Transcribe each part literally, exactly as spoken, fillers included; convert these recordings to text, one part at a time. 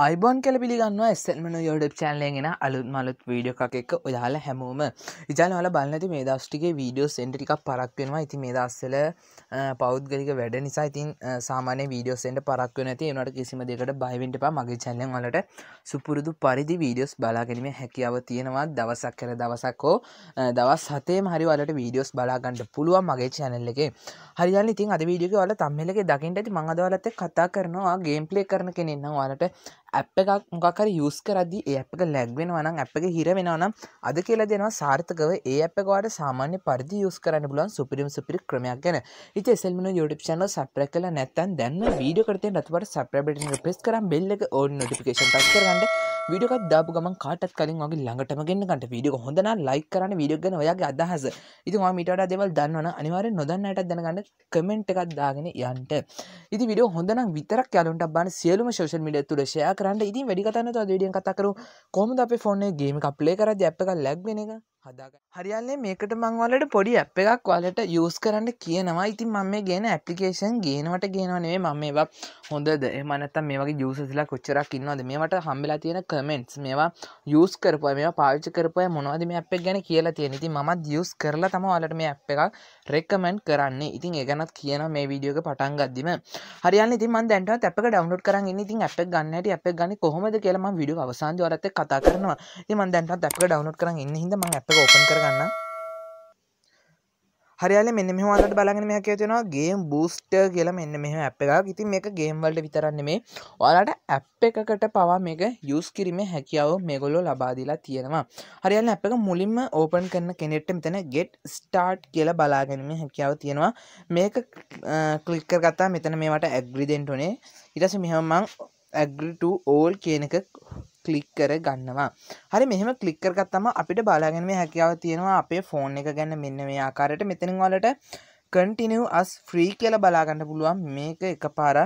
අයිබෝන් කියලා පිළිගන්නවා S L M YouTube channel එකේ න අලුත් මලුත් වීඩියෝ එකක් එක්ක ඔයාලා හැමෝම ඉතින් ඔයාලා බලන්න ඇති මේ දවස් ටිකේ වීඩියෝස් එන්න ටිකක් පරක් වෙනවා. ඉතින් මේ දවස්වල පෞද්ගලික වැඩ නිසා ඉතින් සාමාන්‍ය වීඩියෝස් එන්න පරක් වෙනවා. ඉතින් ඒනකට කිසිම දෙයකට බය වෙන්න එපා. මගේ channel එක වලට සුපුරුදු පරිදි වීඩියෝස් බලා ගැනීමේ හැකියාව තියෙනවා. දවසක් කර දවසක් හෝ දවස් හතේම හරි ඔයාලට වීඩියෝස් බලා ගන්න පුළුවන් මගේ channel එකේ. හරියන්නේ ඉතින් අද වීඩියෝ එකේ ඔයාලා thumbnail එකේ දකින්න ඇති මම අද ඔයාලත් එක්ක කතා කරනවා ගේම් ප්ලේ කරන කෙනෙක් නම් ඔයාලට app එක මොකක් හරි use කරද්දී ඒ app එක lag වෙනවා නම් app එක හිර වෙනවා නම් අද කියලා දෙනවා සාර්ථකව ඒ app එක වාට සාමාන්‍ය පරිදි use කරන්න පුළුවන් සුපිරිම සුපිරි ක්‍රමයක් ගැන. ඉතින් S L M YouTube channel subscribe කරලා නැත්නම් දැන්ම වීඩියෝ එකට තියෙන රතුපාට subscribe button එක press කරාම bell එක on notification touch කරගන්න. වීඩියෝ එකක් දාපු ගමන් කාටත් කලින් වගේ ළඟටම ගෙන්න ගන්න. වීඩියෝ එක හොඳ නම් like කරන්න වීඩියෝ එක ගැන ඔයාගේ අදහස. ඉතින් ඔයා මීට වඩා දේවල් දන්නවනම් අනිවාර්යෙන් නොදන්න අයටත් දැනගන්න comment එකක් දාගෙන යන්න. ඉතින් වීඩියෝ හොඳ නම් විතරක් යාළුවන්ට අබ්බාන සියලුම social media තුල share කරන්න. ඉතින් වැඩි කතා නැතුව අද වීඩියෝ එක කතා කරමු කොහොමද අපේ ෆෝන් එකේ ගේම් එකක් ප්ලේ කරද්දී ඇප් එක ලැග් වෙන එක හදාගන්න. හරියන්නේ මේකට මම ඔයාලට පොඩි ඇප් එකක් ඔයාලට යූස් කරන්න කියනවා. ඉතින් මම මේ ගේන ඇප්ලිකේෂන් ගේනවට ගේනව නෙවෙයි මම මේවා හොඳද එහෙම නැත්නම් මේ වගේ යූසර්ස්ලා කොච්චරක් ඉන්නවද මේවට හම්බෙලා තියෙන කමෙන්ට්ස් මේවා යූස් කරපුවා මේවා පාවිච්චි කරපුවා මොනවද මේ ඇප් එක ගැන කියලා තියෙන. ඉතින් මමත් යූස් කරලා තමයි ඔයාලට මේ ඇප් එකක් රෙකමන්ඩ් කරන්නේ. ඉතින් ඒ ගැනත් කියනවා මේ වීඩියෝ එක පටන් ගද්දිම. හරියන්නේ ඉතින් මම දැන්ටවත් ඇප් එක ඩවුන්ලෝඩ් කරන් ඉන්නේ. ඉතින් ඇප් එක ගන්න හැටි ඇප් එක ගන්නේ කොහොමද කියලා මම වීඩියෝ අවසානයේ ඔයාලත් එක්ක කතා කරනවා. ඉතින් මම දැන්ටවත් ඇප් එක ඩවුන්ලෝඩ් කරන් ඉන්නේ හින්දා මම ඕපන් කරගන්න. හරියන්නේ මෙන්න මෙහෙම ඔයාලට බලන්න මේක කියව තියෙනවා Game Booster කියලා මෙන්න මෙහෙම app එකක්. ඉතින් මේක game වලට විතරක් නෙමේ. ඔයාලට app එකකට පවා මේක use කිරීමේ හැකියාව මේගොල්ලෝ ලබා දීලා තියෙනවා. හරියන්නේ app එක මුලින්ම open කරන කෙනෙක්ට මෙතන get start කියලා බලා ගැනීමේ හැකියාව තියෙනවා. මේක click කරගත්තාම මෙතන මේවට agree දෙන්න ඕනේ. ඊට පස්සේ මෙහෙම මම agree to all කියන එක click කර ගන්නවා. හරි මෙහෙම click කරගත්තම අපිට බලාගෙන මේ හැකියාව තියෙනවා අපේ phone එක ගන්න මෙන්න මේ ආකාරයට. මෙතනින් ඔයාලට continue as free කියලා බලා ගන්න පුළුවන්. මේක එකපාර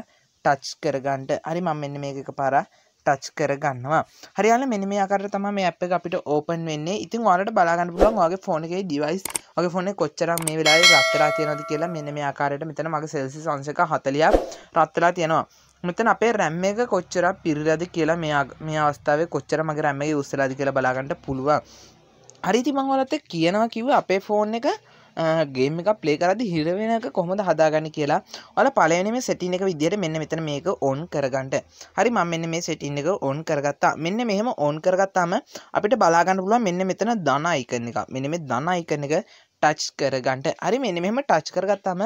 touch කරගන්න. හරි මම මෙන්න මේක එකපාර touch කරගන්නවා. හරියන්නේ මෙන්න මේ ආකාරයට තමයි මේ app එක අපිට open වෙන්නේ. ඉතින් ඔයාලට බලා ගන්න පුළුවන් ඔයාගේ phone එකේ device ඔයාගේ phone එක කොච්චරක් මේ වෙලාවේ රත් වෙලා තියෙනවද කියලා. මෙන්න මේ ආකාරයට මෙතන මගේ Celsius අංශක හතළිහක් රත් වෙලා තියෙනවා. මෙතන අපේ RAM එක කොච්චර පිරෙලාද කියලා මේ මේ අවස්ථාවේ කොච්චර මගේ RAM එක යූස් වෙලාද කියලා බලා ගන්න පුළුවන්. හරි ඉතින් මම ඔයාලට කියනවා කිව්වා අපේ ෆෝන් එක ගේම් එකක් ප්ලේ කරද්දී හිර වෙන එක කොහොමද හදාගන්නේ කියලා. ඔයාලා පළවෙනි මේ සෙටින් එක විදියට මෙන්න මෙතන මේක on කරගන්න. හරි මම මෙන්න මේ සෙටින් එක on කරගත්තා. මෙන්න මෙහෙම on කරගත්තාම අපිට බලා ගන්න පුළුවන් මෙන්න මෙතන ධන icon එක. මෙන්න මේ ධන icon එක touch කරගන්න. හරි මෙන්න මෙහෙම touch කරගත්තාම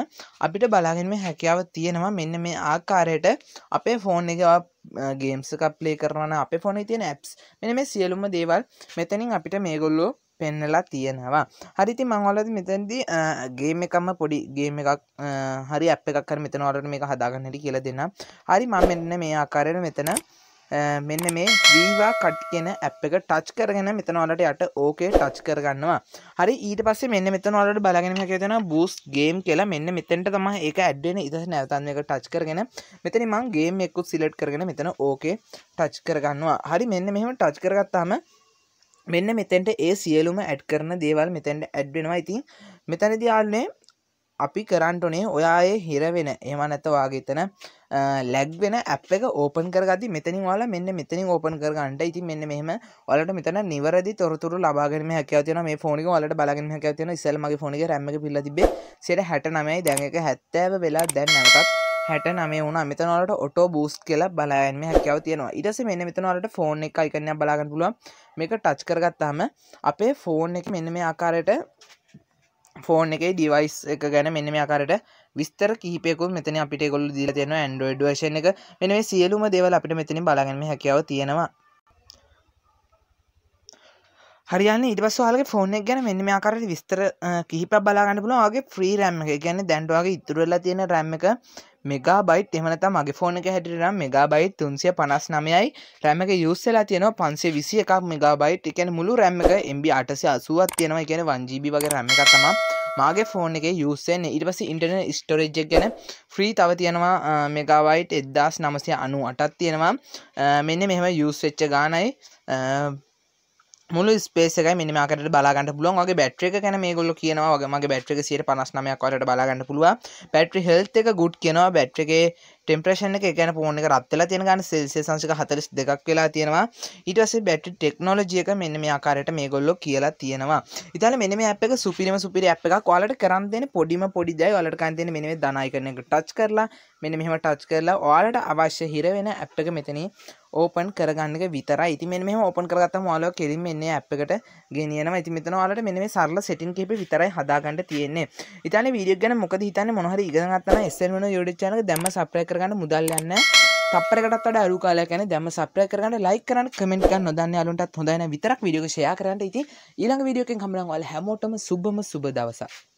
අපිට බලාගෙන මේ හැකියාව තියෙනවා මෙන්න මේ ආකාරයට අපේ phone එකේ ඔය games එකක් play කරනවා නම් අපේ phone එකේ තියෙන apps මෙන්න මේ සියලුම දේවල් මෙතනින් අපිට මේගොල්ලෝ පෙන්නලා තියෙනවා. හරි ඉතින් මම ඔයාලට මෙතනදී game එකක්ම පොඩි game එකක් හරි app එකක් කර මෙතන ඔයාලට මේක හදාගන්න හැටි කියලා දෙන්නම්. හරි මම මෙන්න මේ ආකාරයට මෙතන මෙන්න මේ වීවා කට් කියන app එක touch කරගෙන මෙතන ඔයාලට යට okay touch කරගන්නවා. හරි ඊට පස්සේ මෙන්න මෙතන ඔයාලට බලාගෙන මේක කියනවා boost game කියලා. මෙන්න මෙතෙන්ට තමයි ඒක ඇඩ් වෙන්නේ. ඊට පස්සේ නැවතත් මේක touch කරගෙන මෙතන මම game එකකුත් select කරගෙන මෙතන okay touch කරගන්නවා. හරි මෙන්න මෙහෙම touch කරගත්තාම මෙන්න මෙතෙන්ට ඒ සියලුම ඇඩ් කරන දේවල් මෙතෙන්ට ඇඩ් වෙනවා. ඉතින් මෙතනදී ආන්නේ අපි කරන්න ඕනේ ඔයාගේ හිර වෙන එහෙම නැත්නම් ඔයාගේ එතන ලැග් වෙන app එක open කරගද්දි මෙතනින් ඔයාලා මෙන්න මෙතනින් open කරගන්න. ඉතින් මෙන්න මෙහෙම ඔයාලට මෙතන නිවැරදි තොරතුරු ලබා ගැනීම හැකියාව තියෙනවා. මේ phone එක ඔයාලට බලාගෙන හැකියාව තියෙනවා. ඉස්සෙල්ලා මගේ phone එකේ RAM එක පිරලා තිබ්බේ සීයට හැට නවයයි. දැන් ඒක හැත්තෑව වෙලා දැන් නැවතත් හැට නවය වුණා. මෙතන ඔයාලට auto boost කියලා බලා ගැනීම හැකියාව තියෙනවා. ඊට පස්සේ මෙන්න මෙතන ඔයාලට phone එක icon එක බලා ගන්න පුළුවන්. මේක touch කරගත්තාම අපේ phone එක මෙන්න මේ ආකාරයට phone එකේ device එක ගැන මෙන්න මේ ආකාරයට විස්තර කිහිපයකුත් මෙතන අපිට ඒගොල්ලෝ දීලා තියෙනවා. Android version එක මෙන්න මේ සියලුම දේවල් අපිට මෙතනින් බලාගන්න හැකියාව තියෙනවා. හරියන්නේ ඊට පස්සේ ඔයාලගේ ෆෝන් එක ගැන මෙන්න මේ ආකාරයට විස්තර කිහිපයක් බලා ගන්න පුළුවන්. ඔයාගේ free RAM එක. ඒ කියන්නේ දැන් ඔයාගේ ඉතුරු වෙලා තියෙන RAM එක මෙගාබයිට් එහෙම නැත්නම් මගේ ෆෝන් එකේ හැටියට නම් මෙගාබයිට් තුන්සිය පනස් නවයයි. RAM එක යූස් වෙලා තියෙනවා පන්සිය විසි එකක් මෙගාබයිට්. ඒ කියන්නේ මුළු RAM එක M B අටසිය අසූවක් තියෙනවා. ඒ කියන්නේ वन जी बी වගේ RAM එකක් තමයි මාගේ ෆෝන් එකේ යූස් වෙන්නේ. ඊට පස්සේ ඉන්ටර්නල් ස්ටෝරේජ් එක ගැන free තව තියෙනවා මෙගාබයිට් එක්දහස් නවසිය අනූඅටක් තියෙනවා. මෙන්න මෙහෙම යූස් වෙච්ච ගාණයි මුළු ස්පේස් එකයි මෙන්න මේ ආකාරයට බලා ගන්න පුළුවන්. ඔයගේ බැටරි එක ගැන මේගොල්ලෝ කියනවා. ඔයගේ මගේ බැටරි එක සීයට පනස් නවයක් වලට බලා ගන්න පුළුවන්. බැටරි හෙල්ත් එක good කියනවා. බැටරි එකේ टेम्परेचर එක ගැන ෆෝන් එක රත් වෙලා තියෙන ගාන සෙල්සියස් අංශක හතළිස් දෙකක් වෙලා තියෙනවා. ඊට පස්සේ බැටරි ටෙක්නොලොජි එක මෙන්න මේ ආකාරයට මේගොල්ලෝ කියලා තියෙනවා. ඉතින් මෙන්න මේ app එක සුපිරිම සුපිරි app එකක්. ඔයාලට කරන් දෙන පොඩිම පොඩි දෙයක්. ඔයාලට කරන් දෙන මෙන්න මේ ධන icon එක touch කරලා මෙන්න මෙහෙම touch කරලා ඔයාලට අවශ්‍ය හිර වෙන app එක මෙතනින් ඕපන් කරගන්න එක විතරයි. ඉතින් මෙන්න මෙහෙම ඕපන් කරගත්තාම ඔයාලව කෙලින්ම එන්නේ app එකට ගෙනියනවා. ඉතින් මෙතන ඔයාලට මෙන්න මේ සරල setting කීප විතරයි හදාගන්න තියෙන්නේ. ඉතින් වීඩියෝ එක ගැන මොකද හිතන්නේ මොන හරි ඉගෙන ගන්න තමයි S N වෙන YouTube channel එක දැම්ම subscribe කරගන්න මුදල් යන්නේ. තප්පරයකටත් වඩා අඩු කාලයක් යන්නේ. දැම්ම subscribe කරගන්න, like කරන්න, comment කරන්න. නොදන්නේ යාළුවන්ටත් හොඳයි නේ විතරක් වීඩියෝ එක share කරන්න. ඉතින් ඊළඟ වීඩියෝ එකෙන් හම්බෙනවා. ඔයාලා හැමෝටම සුබම සුබ දවසක්.